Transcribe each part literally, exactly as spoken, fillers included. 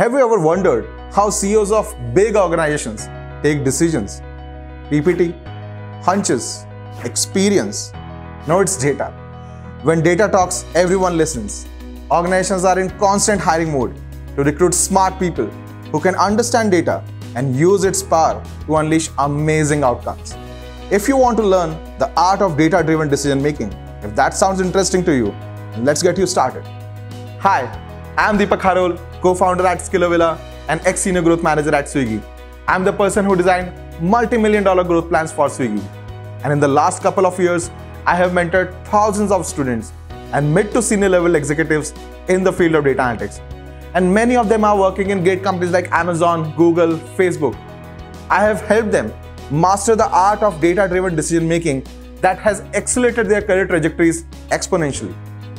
Have you ever wondered how C E Os of big organizations take decisions? P P T, hunches, experience. No, it's data. When data talks, everyone listens. Organizations are in constant hiring mode to recruit smart people who can understand data and use its power to unleash amazing outcomes. If you want to learn the art of data-driven decision-making, if that sounds interesting to you, let's get you started. Hi, I'm Deepak Kharol, co-founder at SkilloVilla and ex-senior growth manager at Swiggy. I'm the person who designed multi-million dollar growth plans for Swiggy. And in the last couple of years, I have mentored thousands of students and mid to senior level executives in the field of data analytics. And many of them are working in great companies like Amazon, Google, Facebook. I have helped them master the art of data-driven decision-making that has accelerated their career trajectories exponentially.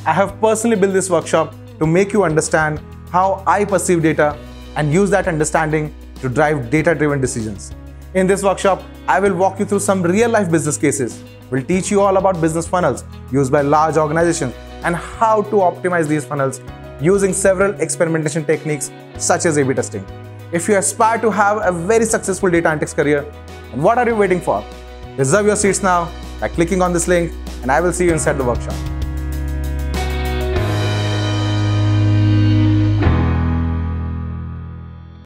I have personally built this workshop to make you understand how I perceive data and use that understanding to drive data-driven decisions. In this workshop, I will walk you through some real-life business cases. We'll teach you all about business funnels used by large organizations and how to optimize these funnels using several experimentation techniques such as A B testing. If you aspire to have a very successful data analytics career, then what are you waiting for? Reserve your seats now by clicking on this link, and I will see you inside the workshop.